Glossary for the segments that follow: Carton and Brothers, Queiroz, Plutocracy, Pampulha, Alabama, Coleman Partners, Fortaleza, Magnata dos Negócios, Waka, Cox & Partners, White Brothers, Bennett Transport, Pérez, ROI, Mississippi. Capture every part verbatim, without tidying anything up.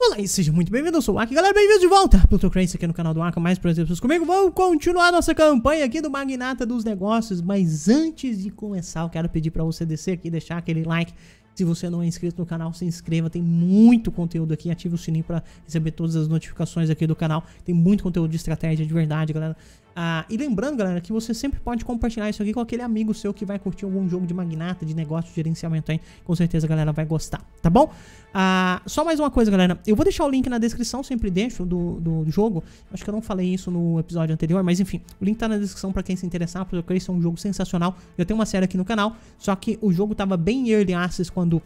Olá e seja muito bem-vindo, eu sou o Waka, galera, bem-vindos de volta para Plutocracy aqui no canal do Waka, mais prazer pessoas comigo. Vamos continuar nossa campanha aqui do Magnata dos Negócios, mas antes de começar eu quero pedir para você descer aqui e deixar aquele like. Se você não é inscrito no canal, se inscreva, tem muito conteúdo aqui, ative o sininho para receber todas as notificações aqui do canal, tem muito conteúdo de estratégia de verdade, galera. Ah, e lembrando, galera, que você sempre pode compartilhar isso aqui com aquele amigo seu que vai curtir algum jogo de magnata, de negócio, de gerenciamento aí. Com certeza a galera vai gostar, tá bom? Ah, só mais uma coisa, galera. Eu vou deixar o link na descrição, sempre deixo, do, do, do jogo. Acho que eu não falei isso no episódio anterior, mas enfim. O link tá na descrição pra quem se interessar, porque eu creio que é um jogo sensacional. Eu tenho uma série aqui no canal, só que o jogo tava bem early access quando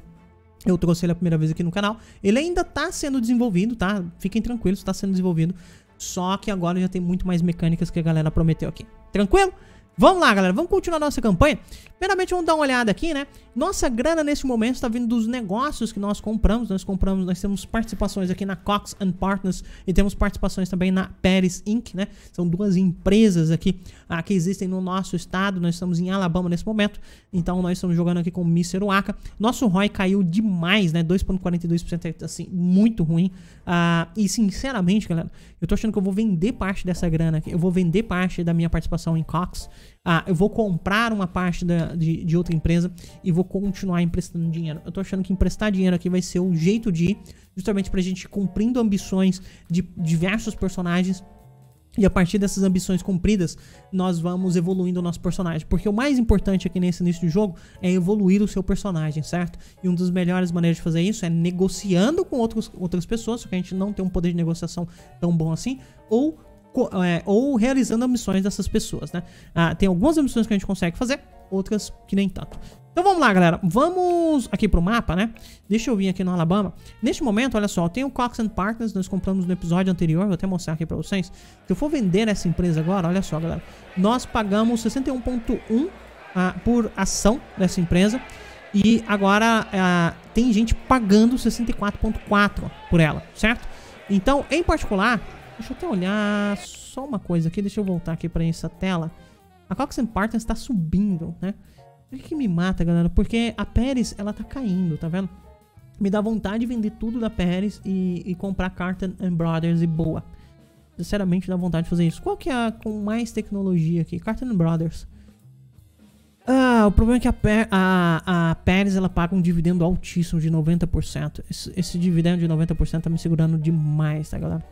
eu trouxe ele a primeira vez aqui no canal. Ele ainda tá sendo desenvolvido, tá? Fiquem tranquilos, tá sendo desenvolvido. Só que agora já tem muito mais mecânicas que a galera prometeu aqui. Tranquilo? Vamos lá, galera. Vamos continuar nossa campanha. Primeiramente, vamos dar uma olhada aqui, né? Nossa grana, nesse momento, está vindo dos negócios que nós compramos. Nós compramos, nós temos participações aqui na Cox and Partners e temos participações também na Paris Incorporated, né? São duas empresas aqui ah, que existem no nosso estado. Nós estamos em Alabama nesse momento. Então, nós estamos jogando aqui com o míster Waka. Nosso R O I caiu demais, né? dois vírgula quarenta e dois por cento, assim, muito ruim. Ah, e, sinceramente, galera, eu tô achando que eu vou vender parte dessa grana aqui. Eu vou vender parte da minha participação em Cox. Ah, eu vou comprar uma parte da, de, de outra empresa e vou continuar emprestando dinheiro. Eu tô achando que emprestar dinheiro aqui vai ser um jeito de ir, justamente pra gente ir cumprindo ambições de diversos personagens. E a partir dessas ambições cumpridas, nós vamos evoluindo o nosso personagem. Porque o mais importante aqui nesse início do jogo é evoluir o seu personagem, certo? E uma das melhores maneiras de fazer isso é negociando com outros, outras pessoas, porque a gente não tem um poder de negociação tão bom assim, ou... ou realizando ambições dessas pessoas, né? Ah, tem algumas ambições que a gente consegue fazer, outras que nem tanto. Então vamos lá, galera. Vamos aqui pro mapa, né? Deixa eu vir aqui no Alabama. Neste momento, olha só, tem o Cox and Partners, nós compramos no episódio anterior, vou até mostrar aqui pra vocês. Se eu for vender essa empresa agora, olha só, galera. Nós pagamos sessenta e um vírgula um ah, por ação dessa empresa. E agora ah, tem gente pagando sessenta e quatro vírgula quatro por ela, certo? Então, em particular... Deixa eu até olhar só uma coisa aqui. Deixa eu voltar aqui pra essa tela. A Cox and Partners tá subindo, né? O que me mata, galera? Porque a Pérez, ela tá caindo, tá vendo? Me dá vontade de vender tudo da Pérez e, e comprar Carton and Brothers e boa. Sinceramente, dá vontade de fazer isso. Qual que é a com mais tecnologia aqui? Carton and Brothers. Ah, o problema é que a, a, a Pérez, ela paga um dividendo altíssimo de noventa por cento. Esse, esse dividendo de noventa por cento tá me segurando demais, tá, galera?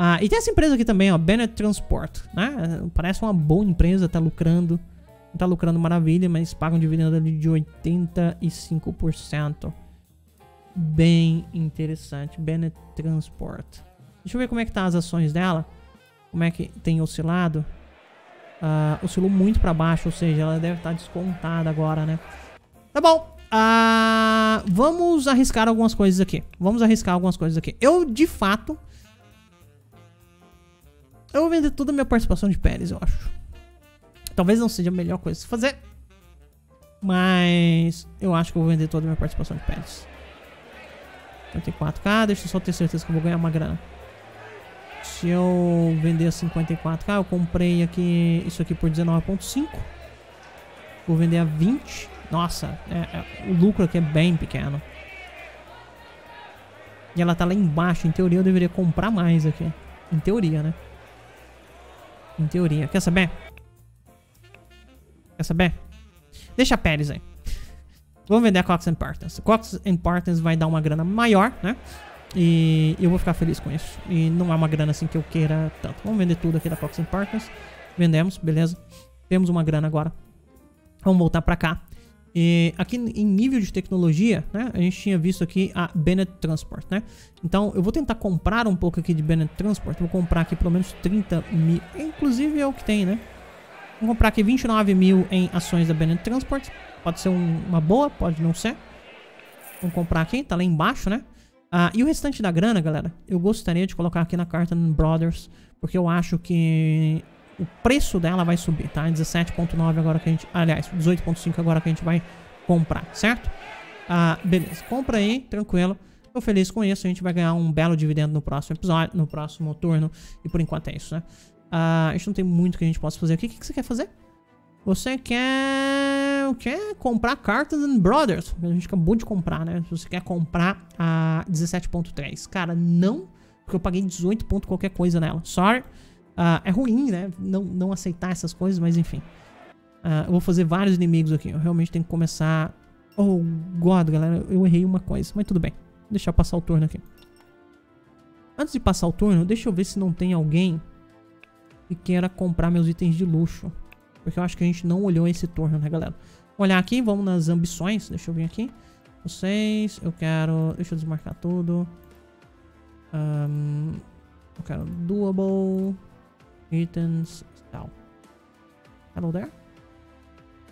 Ah, e tem essa empresa aqui também, ó, Bennett Transport, né? Parece uma boa empresa, tá lucrando. Não tá lucrando maravilha, mas paga um dividendo ali de oitenta e cinco por cento. Bem interessante, Bennett Transport. Deixa eu ver como é que tá as ações dela. Como é que tem oscilado. Ah, oscilou muito pra baixo, ou seja, ela deve estar descontada agora, né? Tá bom. Ah, vamos arriscar algumas coisas aqui. Vamos arriscar algumas coisas aqui. Eu, de fato... Eu vou vender toda a minha participação de Pérez, eu acho. Talvez não seja a melhor coisa a se fazer. Mas eu acho que eu vou vender toda a minha participação de Pérez. cinquenta e quatro K, deixa eu só ter certeza que eu vou ganhar uma grana. Se eu vender cinquenta e quatro K, eu comprei aqui isso aqui por dezenove vírgula cinco. Vou vender a vinte. Nossa, é, é, o lucro aqui é bem pequeno. E ela tá lá embaixo. Em teoria eu deveria comprar mais aqui. Em teoria, né? Em teoria. Quer saber? Quer saber? Deixa a Pérez aí. Vamos vender a Cox and Partners. Cox and Partners vai dar uma grana maior, né? E eu vou ficar feliz com isso. E não é uma grana assim que eu queira tanto. Vamos vender tudo aqui da Cox and Partners. Vendemos, beleza. Temos uma grana agora. Vamos voltar pra cá. E aqui em nível de tecnologia, né? A gente tinha visto aqui a Bennett Transport, né? Então eu vou tentar comprar um pouco aqui de Bennett Transport. Vou comprar aqui pelo menos trinta mil. Inclusive é o que tem, né? Vou comprar aqui vinte e nove mil em ações da Bennett Transport. Pode ser um, uma boa, pode não ser. Vamos comprar aqui, tá lá embaixo, né? Ah, e o restante da grana, galera, eu gostaria de colocar aqui na Carton Brothers, porque eu acho que... o preço dela vai subir, tá? dezessete vírgula nove agora que a gente... Aliás, dezoito vírgula cinco agora que a gente vai comprar, certo? Ah, beleza. Compra aí, tranquilo. Tô feliz com isso. A gente vai ganhar um belo dividendo no próximo episódio, no próximo turno. E por enquanto é isso, né? Ah, a gente não tem muito que a gente possa fazer aqui. O que, que você quer fazer? Você quer... eu quero comprar Carton and Brothers. A gente acabou de comprar, né? Se você quer comprar a dezessete ponto três. Cara, não, porque eu paguei dezoito ponto qualquer coisa nela. Sorry. Uh, é ruim, né? Não, não aceitar essas coisas, mas enfim. Uh, eu vou fazer vários inimigos aqui. Eu realmente tenho que começar... Oh, God, galera. Eu errei uma coisa, mas tudo bem. Vou deixar passar o turno aqui. Antes de passar o turno, deixa eu ver se não tem alguém que queira comprar meus itens de luxo. Porque eu acho que a gente não olhou esse turno, né, galera? Vamos olhar aqui, vamos nas ambições. Deixa eu vir aqui. Vocês, eu quero... Deixa eu desmarcar tudo. Um, eu quero doable... Itens... Tal. Hello there?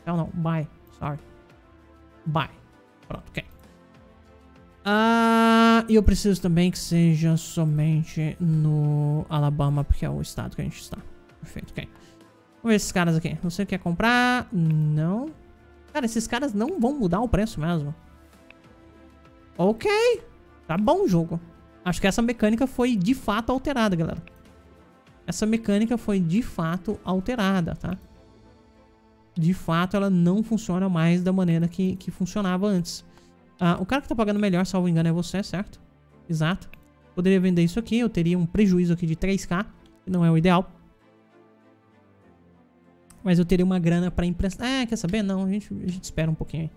Não, não. Bye. Sorry. Bye. Pronto, ok. Ah, e eu preciso também que seja somente no Alabama, porque é o estado que a gente está. Perfeito, ok. Vamos ver esses caras aqui. Você quer comprar? Não. Cara, esses caras não vão mudar o preço mesmo. Ok. Tá bom o jogo. Acho que essa mecânica foi de fato alterada, galera. Essa mecânica foi de fato alterada, tá? De fato, ela não funciona mais da maneira que, que funcionava antes. Ah, o cara que tá pagando melhor, salvo engano, é você, certo? Exato. Poderia vender isso aqui. Eu teria um prejuízo aqui de três K, que não é o ideal. Mas eu teria uma grana pra emprestar. É, quer saber? Não, a gente, a gente espera um pouquinho aí.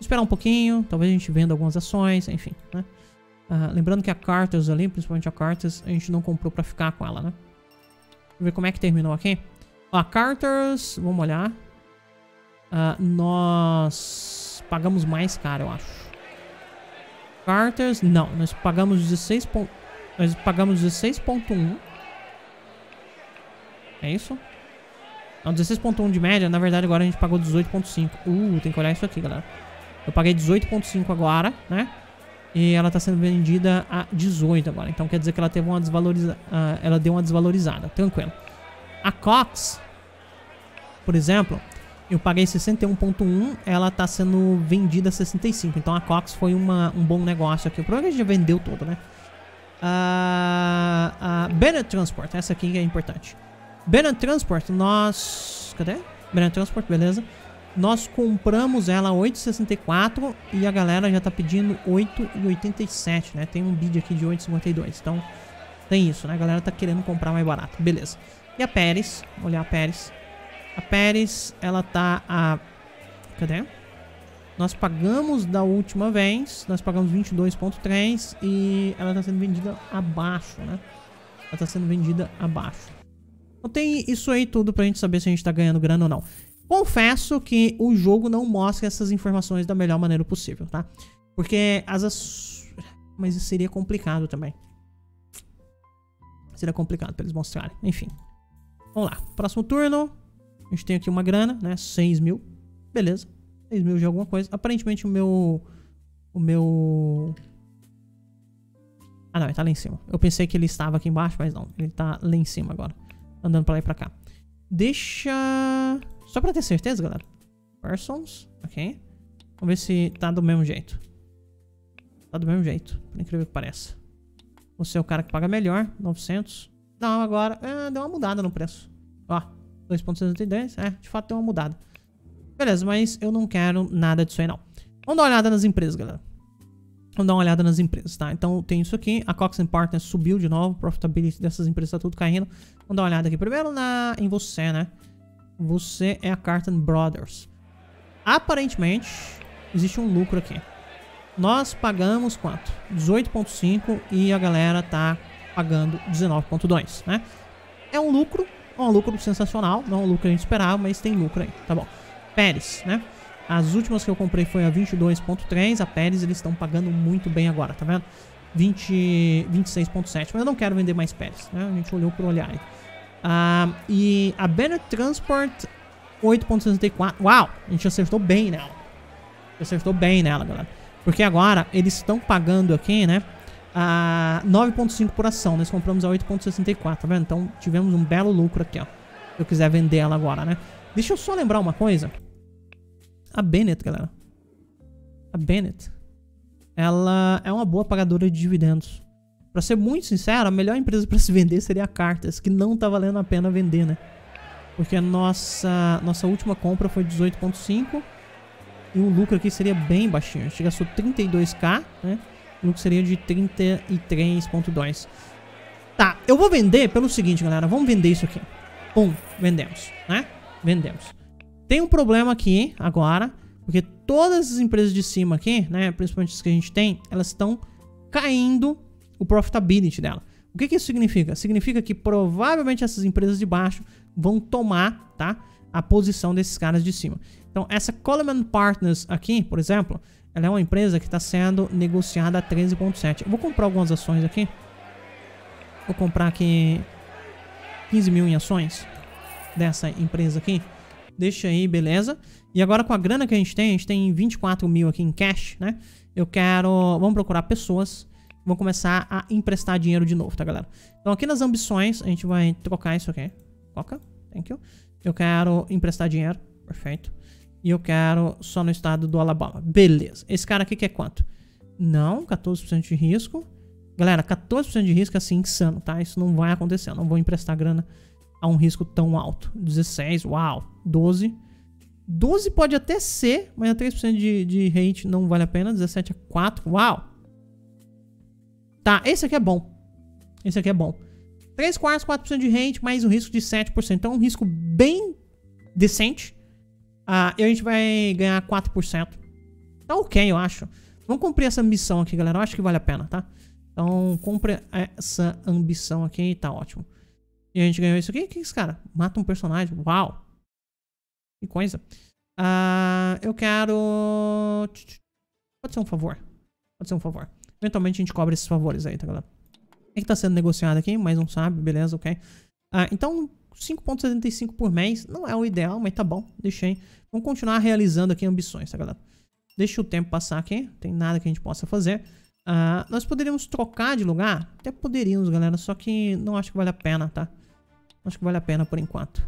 Esperar um pouquinho, talvez a gente venda algumas ações, enfim, né? Uh, lembrando que a Carters ali, principalmente a Carters, a gente não comprou pra ficar com ela, né? Deixa eu ver como é que terminou aqui. Ó, a Carters, vamos olhar. Uh, nós pagamos mais caro, eu acho. Carters, não, nós pagamos dezesseis ponto um. Nós pagamos dezesseis ponto um. É isso? Não, dezesseis ponto um de média, na verdade agora a gente pagou dezoito ponto cinco. Uh, tem que olhar isso aqui, galera. Eu paguei dezoito ponto cinco agora, né? E ela tá sendo vendida a dezoito agora. Então quer dizer que ela teve uma desvaloriza... Uh, ela deu uma desvalorizada, tranquilo. A Cox, por exemplo, eu paguei sessenta e um ponto um, ela tá sendo vendida a sessenta e cinco. Então a Cox foi uma, um bom negócio aqui. O problema é que a gente já vendeu todo, né? A uh, uh, Bennett Transport, essa aqui é importante. Bennett Transport, nós... Cadê? Bennett Transport, beleza. Nós compramos ela a oito e sessenta e quatro e a galera já tá pedindo oito e oitenta e sete, né? Tem um bid aqui de oito e cinquenta e dois, então tem isso, né? A galera tá querendo comprar mais barato, beleza. E a Pérez, vamos olhar a Pérez. A Pérez, ela tá a... Cadê? Nós pagamos da última vez, nós pagamos vinte e dois ponto três e ela tá sendo vendida abaixo, né? Ela tá sendo vendida abaixo. Então tem isso aí tudo pra gente saber se a gente tá ganhando grana ou não. Confesso que o jogo não mostra essas informações da melhor maneira possível, tá? Porque as... Ass... Mas isso seria complicado também. Seria complicado pra eles mostrarem. Enfim. Vamos lá. Próximo turno. A gente tem aqui uma grana, né? seis mil. Beleza. seis mil de alguma coisa. Aparentemente o meu... O meu... Ah, não. Ele tá lá em cima. Eu pensei que ele estava aqui embaixo, mas não. Ele tá lá em cima agora. Andando pra lá e pra cá. Deixa... Só pra ter certeza, galera. Persons. Ok. Vamos ver se tá do mesmo jeito. Tá do mesmo jeito. Por incrível que pareça. Você é o cara que paga melhor. novecentos. Não, agora... É, deu uma mudada no preço. Ó. dois ponto sessenta e dez. É, de fato deu uma mudada. Beleza, mas eu não quero nada disso aí, não. Vamos dar uma olhada nas empresas, galera. Vamos dar uma olhada nas empresas, tá? Então tem isso aqui, a Cox and Partners subiu de novo, a profitability dessas empresas tá tudo caindo. Vamos dar uma olhada aqui primeiro na, em você, né? Você é a Carton Brothers. Aparentemente, existe um lucro aqui. Nós pagamos quanto? dezoito ponto cinco e a galera tá pagando dezenove ponto dois, né? É um lucro, é um lucro sensacional, não é um lucro que a gente esperava, mas tem lucro aí, tá bom. Pérez, né? As últimas que eu comprei foi a vinte e dois ponto três. A Pérez, eles estão pagando muito bem agora, tá vendo? vinte, vinte e seis ponto sete. Mas eu não quero vender mais Pérez, né? A gente olhou por olhar aí. Ah, e a Bennett Transport, oito ponto sessenta e quatro. Uau! A gente acertou bem nela. Acertou bem nela, galera. Porque agora, eles estão pagando aqui, né? A nove ponto cinco por ação. Nós compramos a oito ponto sessenta e quatro, tá vendo? Então, tivemos um belo lucro aqui, ó. Se eu quiser vender ela agora, né? Deixa eu só lembrar uma coisa. A Bennett, galera. A Bennett. Ela é uma boa pagadora de dividendos. Pra ser muito sincero, a melhor empresa pra se vender seria a Carters, que não tá valendo a pena vender, né? Porque a nossa, nossa última compra foi dezoito ponto cinco. e o lucro aqui seria bem baixinho. Chega a só trinta e dois mil, né? O lucro seria de trinta e três vírgula dois. Tá, eu vou vender pelo seguinte, galera. Vamos vender isso aqui. Pum, vendemos, né? Vendemos. Tem um problema aqui agora, porque todas as empresas de cima aqui, né? Principalmente as que a gente tem, elas estão caindo o profitability dela. O que que isso significa? Significa que provavelmente essas empresas de baixo vão tomar, tá, a posição desses caras de cima. Então essa Coleman Partners aqui, por exemplo, ela é uma empresa que está sendo negociada a treze vírgula sete. Eu vou comprar algumas ações aqui. Vou comprar aqui quinze mil em ações dessa empresa aqui. Deixa aí, beleza. E agora com a grana que a gente tem, a gente tem vinte e quatro mil aqui em cash, né? Eu quero... Vamos procurar pessoas. Vamos começar a emprestar dinheiro de novo, tá, galera? Então aqui nas ambições, a gente vai trocar isso aqui. Waka, thank you. Eu quero emprestar dinheiro, perfeito. E eu quero só no estado do Alabama, beleza. Esse cara aqui quer quanto? Não, quatorze por cento de risco. Galera, quatorze por cento de risco é assim, insano, tá? Isso não vai acontecer, eu não vou emprestar grana a um risco tão alto. dezesseis, uau, doze. doze pode até ser, mas a três por cento de, de rate não vale a pena. dezessete a quatro, uau. Tá, esse aqui é bom. Esse aqui é bom. três quartos, quatro por cento de rate, mais um risco de sete por cento. Então é um risco bem decente. Ah, e a gente vai ganhar quatro por cento. Tá ok, eu acho. Vamos cumprir essa ambição aqui, galera. Eu acho que vale a pena, tá? Então, cumpre essa ambição aqui. Tá ótimo. E a gente ganhou isso aqui. O que é isso, cara? Mata um personagem. Uau. Que coisa. Ah, eu quero... Pode ser um favor. Pode ser um favor. Eventualmente a gente cobra esses favores aí, tá, galera? O que tá sendo negociado aqui, mas não sabe, beleza, ok. Ah, então, cinco vírgula setenta e cinco por mês não é o ideal, mas tá bom, deixei. Vamos continuar realizando aqui ambições, tá, galera? Deixa o tempo passar aqui, tem nada que a gente possa fazer. Ah, nós poderíamos trocar de lugar? Até poderíamos, galera, só que não acho que vale a pena, tá? Não acho que vale a pena por enquanto.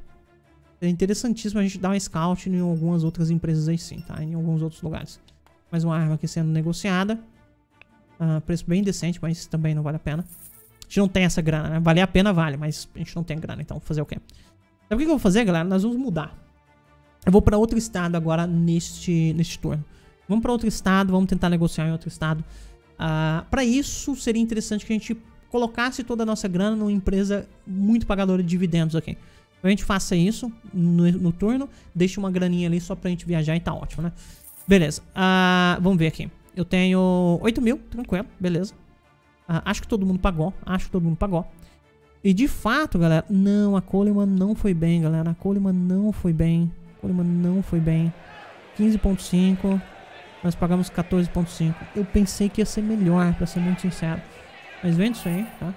É interessantíssimo a gente dar um scout em algumas outras empresas aí sim, tá? Em alguns outros lugares. Mais uma arma aqui sendo negociada. Uh, preço bem decente, mas também não vale a pena. A gente não tem essa grana, né? Valer a pena vale, mas a gente não tem grana, então fazer o quê? Sabe o que eu vou fazer, galera? Nós vamos mudar. Eu vou pra outro estado agora neste, neste turno. Vamos pra outro estado, vamos tentar negociar em outro estado. uh, Pra isso, seria interessante que a gente colocasse toda a nossa grana numa empresa muito pagadora de dividendos aqui. Então a gente faça isso no, no turno. Deixa uma graninha ali só pra gente viajar e tá ótimo, né? Beleza, uh, vamos ver aqui. Eu tenho oito mil, tranquilo, beleza. Ah, acho que todo mundo pagou, acho que todo mundo pagou. E de fato, galera, não, a Coleman não foi bem, galera. A Coleman não foi bem, a Coleman não foi bem. quinze vírgula cinco, nós pagamos quatorze vírgula cinco. Eu pensei que ia ser melhor, pra ser muito sincero. Mas vende isso aí, tá?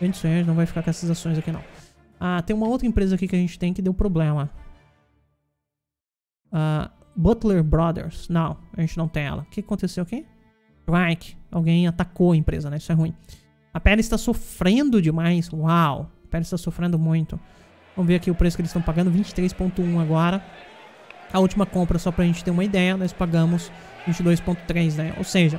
Vende isso aí, a gente não vai ficar com essas ações aqui, não. Ah, tem uma outra empresa aqui que a gente tem que deu problema. Ah... Butler Brothers. Não, a gente não tem ela. O que aconteceu aqui? Strike. Alguém atacou a empresa, né? Isso é ruim. A Pérez está sofrendo demais. Uau. A Pérez está sofrendo muito. Vamos ver aqui o preço que eles estão pagando. vinte e três vírgula um agora. A última compra, só pra gente ter uma ideia, nós pagamos vinte e dois vírgula três, né? Ou seja,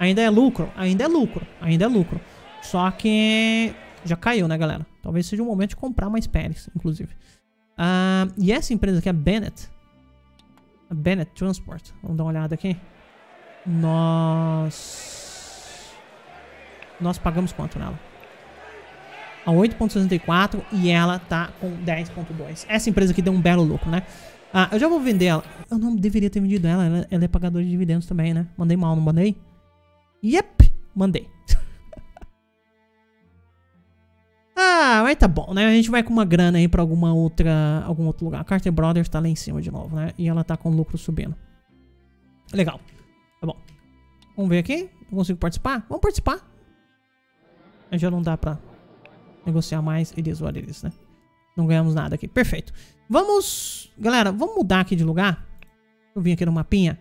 ainda é lucro. Ainda é lucro. Ainda é lucro. Só que já caiu, né, galera? Talvez seja o momento de comprar mais Pérez, inclusive. Uh, e essa empresa aqui, a Bennett... Bennett Transport. Vamos dar uma olhada aqui. Nós... Nós pagamos quanto nela? A oito vírgula sessenta e quatro e ela tá com dez vírgula dois. Essa empresa aqui deu um belo lucro, né? Ah, eu já vou vender ela. Eu não deveria ter vendido ela. Ela, ela é pagadora de dividendos também, né? Mandei mal, não mandei? Yep! Mandei. Ah, mas tá bom, né? A gente vai com uma grana aí pra alguma outra, algum outro lugar. A Carton and Brothers tá lá em cima de novo, né? E ela tá com lucro subindo. Legal. Tá bom. Vamos ver aqui. Eu consigo participar? Vamos participar. Já não dá pra negociar mais. Eles ou eles, né? Não ganhamos nada aqui. Perfeito. Vamos... Galera, vamos mudar aqui de lugar. Eu vim aqui no mapinha.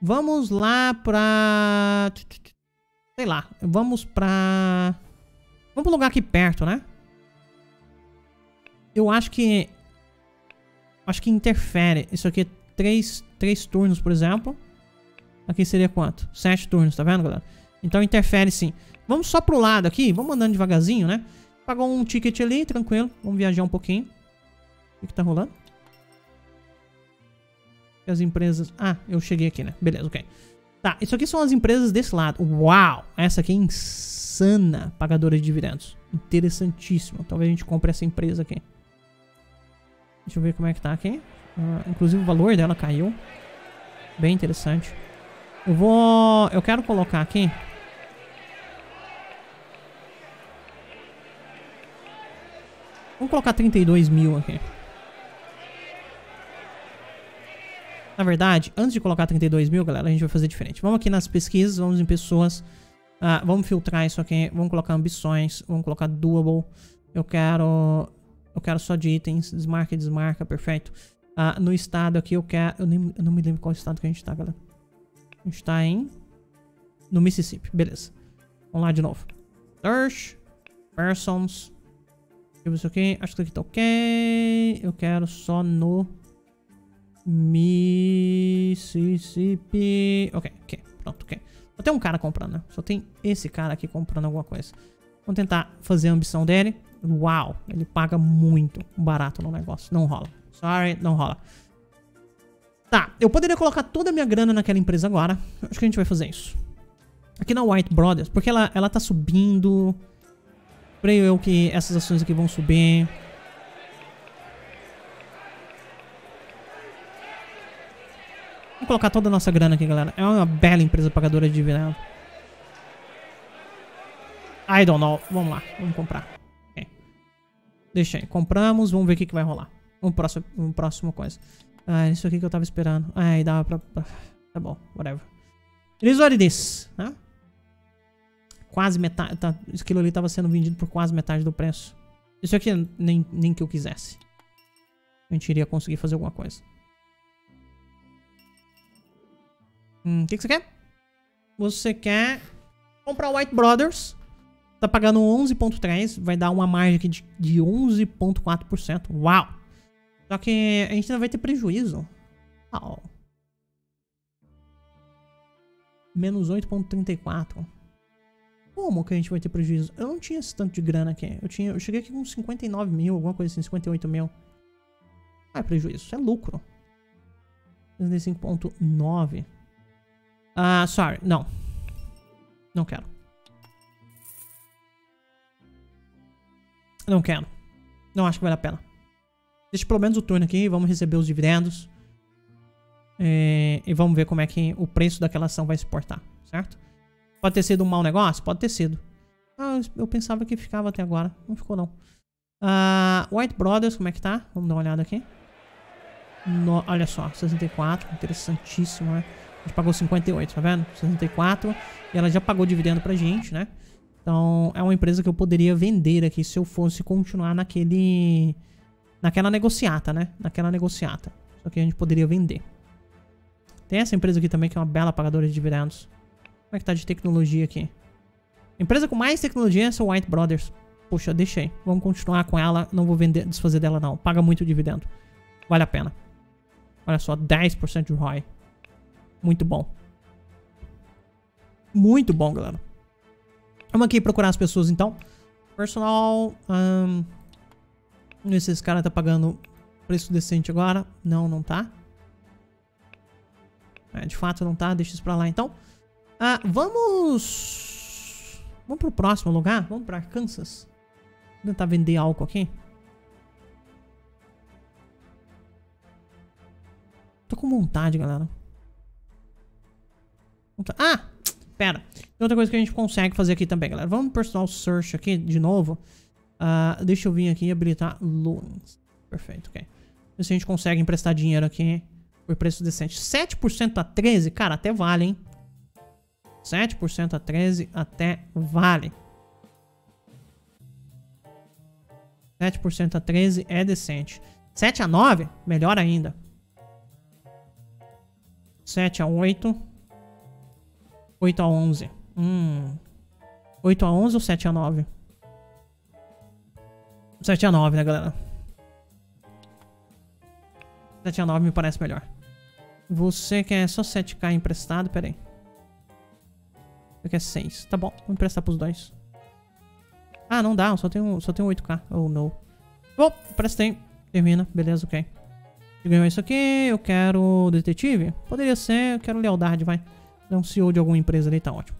Vamos lá pra... Sei lá. Vamos pra... Vamos pro lugar aqui perto, né? Eu acho que... Acho que interfere. Isso aqui é três, três turnos, por exemplo. Aqui seria quanto? Sete turnos, tá vendo, galera? Então interfere sim. Vamos só pro lado aqui. Vamos andando devagarzinho, né? Pagou um ticket ali, tranquilo. Vamos viajar um pouquinho. O que, que tá rolando? As empresas... Ah, eu cheguei aqui, né? Beleza, ok. Tá, isso aqui são as empresas desse lado. Uau! Essa aqui é insana, pagadora de dividendos. Interessantíssimo. Talvez a gente compre essa empresa aqui. Deixa eu ver como é que tá aqui. Uh, inclusive o valor dela caiu. Bem interessante. Eu vou... Eu quero colocar aqui... Vamos colocar trinta e dois mil aqui. Na verdade, antes de colocar trinta e dois mil, galera, a gente vai fazer diferente. Vamos aqui nas pesquisas, vamos em pessoas. Uh, vamos filtrar isso aqui. Vamos colocar ambições. Vamos colocar doable. Eu quero... Eu quero só de itens. Desmarca, desmarca. Perfeito. Uh, no estado aqui eu quero... Eu, nem, eu não me lembro qual estado que a gente tá, galera. A gente tá em... No Mississippi. Beleza. Vamos lá de novo. Search. Persons. Isso aqui, acho que aqui tá ok. Eu quero só no Mississippi. Ok, ok, pronto, ok. Só tem um cara comprando, né? Só tem esse cara aqui comprando alguma coisa. Vamos tentar fazer a ambição dele. Uau, ele paga muito barato no negócio. Não rola. Sorry, não rola. Tá, eu poderia colocar toda a minha grana naquela empresa agora. Acho que a gente vai fazer isso. Aqui na White Brothers, porque ela, ela tá subindo... Creio eu que essas ações aqui vão subir. Vamos colocar toda a nossa grana aqui, galera. É uma bela empresa pagadora de dividendos. I don't know. Vamos lá. Vamos comprar. Okay. Deixa aí. Compramos. Vamos ver o que, que vai rolar. Vamos próximo, um próximo coisa. Ah, isso aqui que eu tava esperando. Ai, dava pra... Tá bom. Whatever. It is what it is. Né? Quase metade, tá, isso aquilo ali tava sendo vendido por quase metade do preço. Isso aqui nem, nem que eu quisesse. A gente iria conseguir fazer alguma coisa. Hum, o que, que você quer? Você quer comprar o White Brothers. Tá pagando onze vírgula três. Vai dar uma margem aqui de, de onze vírgula quatro por cento. Uau! Só que a gente ainda vai ter prejuízo. Uau. Menos oito vírgula trinta e quatro por cento. Como que a gente vai ter prejuízo? Eu não tinha esse tanto de grana aqui. Eu, tinha, eu cheguei aqui com cinquenta e nove mil, alguma coisa assim, cinquenta e oito mil. Ah, é prejuízo. Isso é lucro. sessenta e cinco vírgula nove. Ah, uh, sorry. Não. Não quero. Não quero. Não acho que vale a pena. Deixa pelo menos o turno aqui. Vamos receber os dividendos. E, e vamos ver como é que o preço daquela ação vai se portar, certo? Pode ter sido um mau negócio? Pode ter sido. Ah, eu pensava que ficava até agora. Não ficou, não. Uh, White Brothers, como é que tá? Vamos dar uma olhada aqui. No, olha só, sessenta e quatro. Interessantíssimo, né? A gente pagou cinquenta e oito, tá vendo? sessenta e quatro. E ela já pagou dividendo pra gente, né? Então, é uma empresa que eu poderia vender aqui se eu fosse continuar naquele... Naquela negociata, né? Naquela negociata. Só que a gente poderia vender. Tem essa empresa aqui também, que é uma bela pagadora de dividendos. Como é que tá de tecnologia aqui? A empresa com mais tecnologia é essa White Brothers. Poxa, deixei. Vamos continuar com ela. Não vou vender, desfazer dela, não. Paga muito dividendo. Vale a pena. Olha só, dez por cento de R O I. Muito bom. Muito bom, galera. Vamos aqui procurar as pessoas, então. Personal. Um, não sei se esse cara tá pagando preço decente agora. Não, não tá. É, de fato, não tá. Deixa isso pra lá, então. Ah, vamos... Vamos pro próximo lugar? Vamos pra Kansas? Vou tentar vender álcool aqui. Tô com vontade, galera. Ah! Pera. Tem outra coisa que a gente consegue fazer aqui também, galera. Vamos no personal search aqui de novo. Ah, deixa eu vir aqui e habilitar loans. Perfeito, ok. Ver se a gente consegue emprestar dinheiro aqui por preço decente. sete por cento a treze? Cara, até vale, hein? sete por cento a treze até vale. sete por cento a treze é decente. sete a nove? Melhor ainda. sete a oito. oito a onze. Hum. oito a onze ou sete a nove? sete a nove, né, galera? sete a nove me parece melhor. Você quer só sete K emprestado? Pera aí. Aqui é seis. Tá bom, vamos emprestar pros dois. Ah, não dá, só tem, só tem oito K. Oh, não. Bom, emprestei. Termina, beleza, ok. de ganhar isso aqui. Eu quero detetive. Poderia ser, eu quero lealdade, vai. É um C E O de alguma empresa ali, tá ótimo.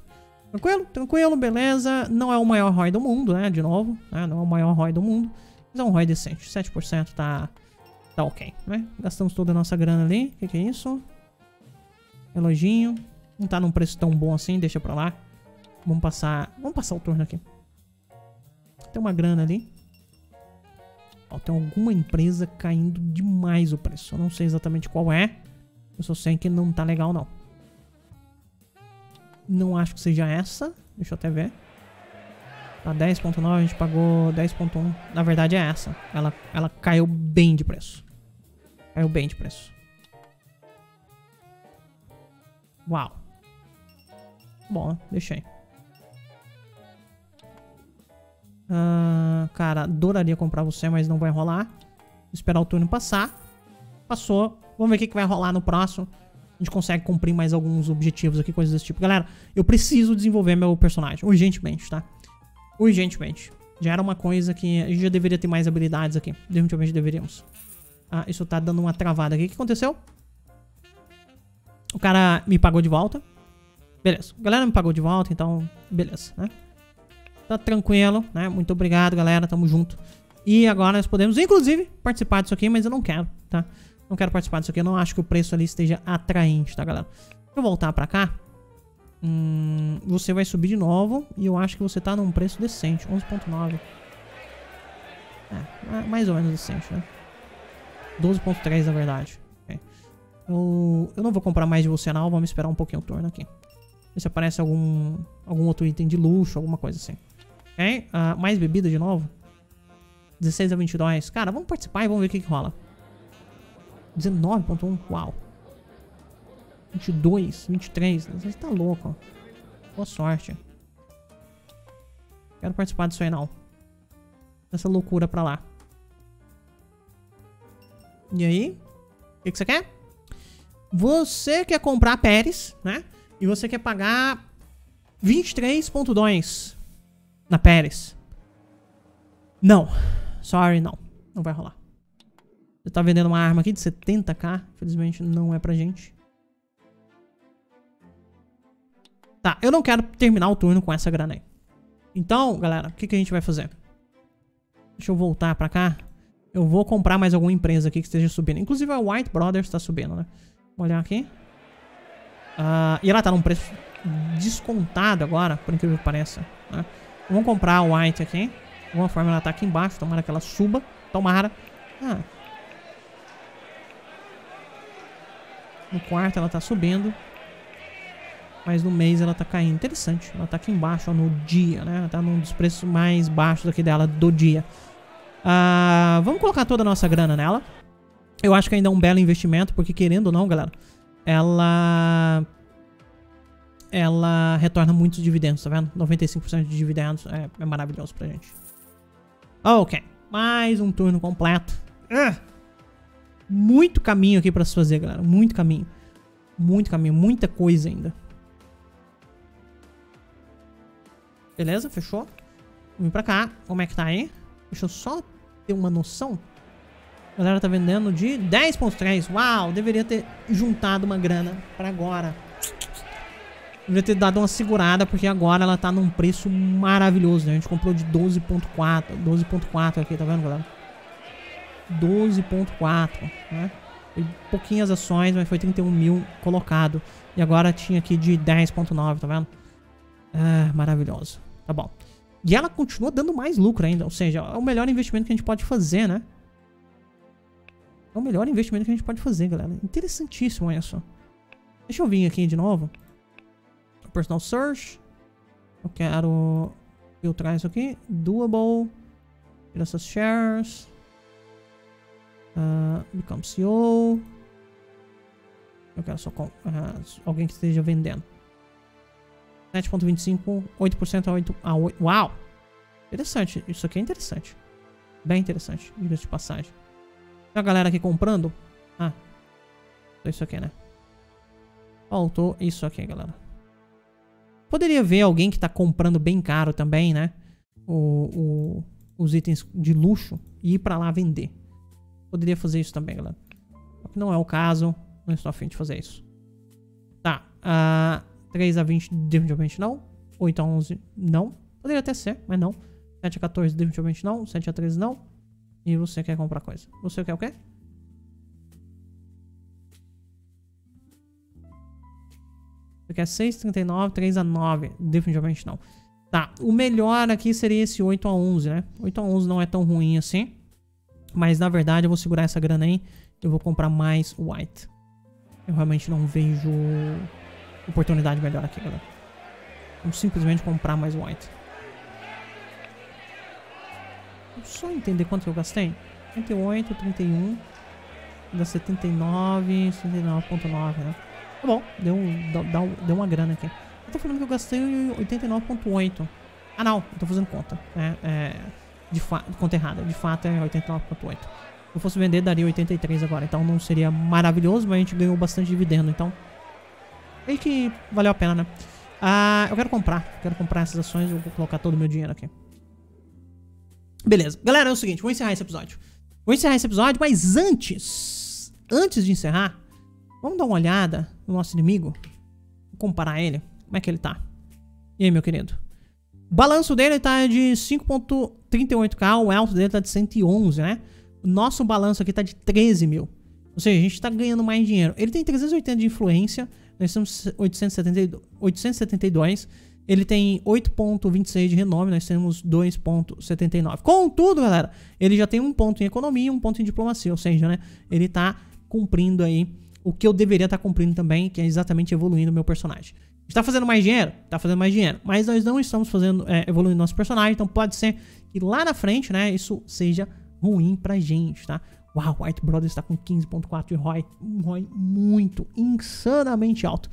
Tranquilo, tranquilo, beleza. Não é o maior R O I do mundo, né? De novo, né? Não é o maior R O I do mundo. Mas é um R O I decente. sete por cento tá, tá ok, né? Gastamos toda a nossa grana ali. O que, que é isso? Reloginho. Não tá num preço tão bom assim, deixa pra lá. Vamos passar. Vamos passar o turno aqui. Tem uma grana ali. Ó, tem alguma empresa caindo demais o preço. Eu não sei exatamente qual é. Eu só sei que não tá legal, não. Não acho que seja essa. Deixa eu até ver. Tá dez ponto nove, a gente pagou dez ponto um. Na verdade é essa. Ela, ela caiu bem de preço. Caiu bem de preço. Uau. Bom, deixa aí. Ah, cara, adoraria comprar você, mas não vai rolar. Vou esperar o turno passar. Passou. Vamos ver o que, que vai rolar no próximo. A gente consegue cumprir mais alguns objetivos aqui, coisas desse tipo. Galera, eu preciso desenvolver meu personagem urgentemente, tá? Urgentemente. Já era uma coisa que a gente já deveria ter mais habilidades aqui. Definitivamente deveríamos. Ah, isso tá dando uma travada aqui. O que aconteceu? O cara me pagou de volta. Beleza. A galera me pagou de volta, então... Beleza, né? Tá tranquilo, né? Muito obrigado, galera. Tamo junto. E agora nós podemos, inclusive, participar disso aqui, mas eu não quero, tá? Não quero participar disso aqui. Eu não acho que o preço ali esteja atraente, tá, galera? Deixa eu voltar pra cá. Hum, você vai subir de novo. E eu acho que você tá num preço decente. onze ponto nove. É, mais ou menos decente, né? doze ponto três, na verdade. Okay. Eu, eu não vou comprar mais de você, não. Vamos esperar um pouquinho o turno aqui. Ver se aparece algum, algum outro item de luxo, alguma coisa assim. Ok? Uh, mais bebida de novo. dezesseis a vinte e dois. Cara, vamos participar e vamos ver o que, que rola. dezenove ponto um, uau. vinte e dois, vinte e três, você tá louco. Boa sorte. Quero participar disso aí não. Dessa loucura pra lá. E aí? O que, que você quer? Você quer comprar Pérez, né? E você quer pagar vinte e três ponto dois na Pérez. Não. Sorry, não. Não vai rolar. Você tá vendendo uma arma aqui de setenta mil. Infelizmente não é pra gente. Tá, eu não quero terminar o turno com essa grana aí. Então, galera, o que, que a gente vai fazer? Deixa eu voltar pra cá. Eu vou comprar mais alguma empresa aqui que esteja subindo. Inclusive a White Brothers tá subindo, né? Vou olhar aqui. Uh, e ela tá num preço descontado agora, por incrível que pareça, né? Vamos comprar a White aqui. De alguma forma ela tá aqui embaixo. Tomara que ela suba. Tomara. Ah. No quarto ela tá subindo. Mas no mês ela tá caindo. Interessante. Ela tá aqui embaixo, ó, no dia, né? Ela tá num dos preços mais baixos aqui dela do dia. Uh, vamos colocar toda a nossa grana nela. Eu acho que ainda é um belo investimento. Porque querendo ou não, galera, ela... Ela retorna muitos dividendos, tá vendo? noventa e cinco por cento de dividendos. É, é maravilhoso pra gente. Ok. Mais um turno completo. Uh! Muito caminho aqui pra se fazer, galera. Muito caminho. Muito caminho. Muita coisa ainda. Beleza? Fechou? Vamos pra cá. Como é que tá aí? Deixa eu só ter uma noção. A galera tá vendendo de dez ponto três. Uau! Deveria ter juntado uma grana pra agora. Deveria ter dado uma segurada, porque agora ela tá num preço maravilhoso, né? A gente comprou de doze ponto quatro. doze ponto quatro aqui, tá vendo, galera? doze ponto quatro, né? Foi pouquinhas ações, mas foi trinta e um mil colocado. E agora tinha aqui de dez ponto nove, tá vendo? Ah, maravilhoso. Tá bom. E ela continua dando mais lucro ainda. Ou seja, é o melhor investimento que a gente pode fazer, né? É o melhor investimento que a gente pode fazer, galera. Interessantíssimo isso. Deixa eu vir aqui de novo. Personal Search. Eu quero filtrar isso aqui. Doable. Tira essas shares. Uh, become C E O. Eu quero só com, uh, alguém que esteja vendendo. sete ponto vinte e cinco, oito por cento a oito por cento. Uau! Interessante. Isso aqui é interessante. Bem interessante. Diga de passagem. Tem a galera aqui comprando. Ah. Isso aqui, né? Faltou isso aqui, galera. Poderia ver alguém que tá comprando bem caro também, né? O, o, os itens de luxo e ir pra lá vender. Poderia fazer isso também, galera. que não é o caso. Não estou a fim de fazer isso. Tá. Uh, três a vinte, definitivamente não. oito a onze, não. Poderia até ser, mas não. sete a quatorze, definitivamente não. sete a treze, não. E você quer comprar coisa. Você quer o quê? Você quer seis a trinta e nove, três a nove. Definitivamente não. Tá. O melhor aqui seria esse oito a onze, né? oito a onze não é tão ruim assim. Mas, na verdade, eu vou segurar essa grana aí. Eu vou comprar mais white. Eu realmente não vejo oportunidade melhor aqui, galera. Vamos simplesmente comprar mais white. Vou só entender quanto eu gastei. trinta e oito, trinta e um. Dá setenta e nove, setenta e nove vírgula nove, né? Tá bom. Deu, deu, deu uma grana aqui. Eu tô falando que eu gastei oitenta e nove vírgula oito. Ah, não. Eu tô fazendo conta. É... é... De fato, conta errada, de fato é oitenta e nove vírgula oito. Se eu fosse vender, daria oitenta e três agora. Então não seria maravilhoso, mas a gente ganhou bastante dividendo. Então, aí que valeu a pena, né? Ah, eu quero comprar. Quero comprar essas ações. Eu vou colocar todo o meu dinheiro aqui. Beleza. Galera, é o seguinte. Vou encerrar esse episódio. Vou encerrar esse episódio, mas antes... Antes de encerrar, vamos dar uma olhada no nosso inimigo. Vou comparar ele. Como é que ele tá? E aí, meu querido? Balanço dele tá de cinco ponto trinta e oito mil, o alto dele tá de cento e onze, né? O nosso balanço aqui tá de treze mil. Ou seja, a gente tá ganhando mais dinheiro. Ele tem trezentos e oitenta de influência, nós temos oitocentos e setenta e dois. Ele tem oito ponto vinte e seis de renome, nós temos dois ponto setenta e nove. Contudo, galera, ele já tem um ponto em economia e um ponto em diplomacia. Ou seja, né? Ele tá cumprindo aí o que eu deveria estar tá cumprindo também, que é exatamente evoluindo o meu personagem. Está fazendo mais dinheiro? Tá fazendo mais dinheiro. Mas nós não estamos fazendo, é, evoluindo nosso personagem. Então pode ser que lá na frente, né, isso seja ruim pra gente, tá? Uau, White Brothers está com quinze ponto quatro de R O I. Um R O I muito, insanamente alto.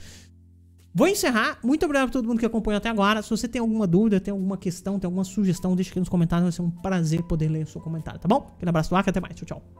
Vou encerrar. Muito obrigado a todo mundo que acompanhou até agora. Se você tem alguma dúvida, tem alguma questão, tem alguma sugestão, deixa aqui nos comentários. Vai ser um prazer poder ler o seu comentário, tá bom? Aquele abraço do Waka, até mais. Tchau, tchau.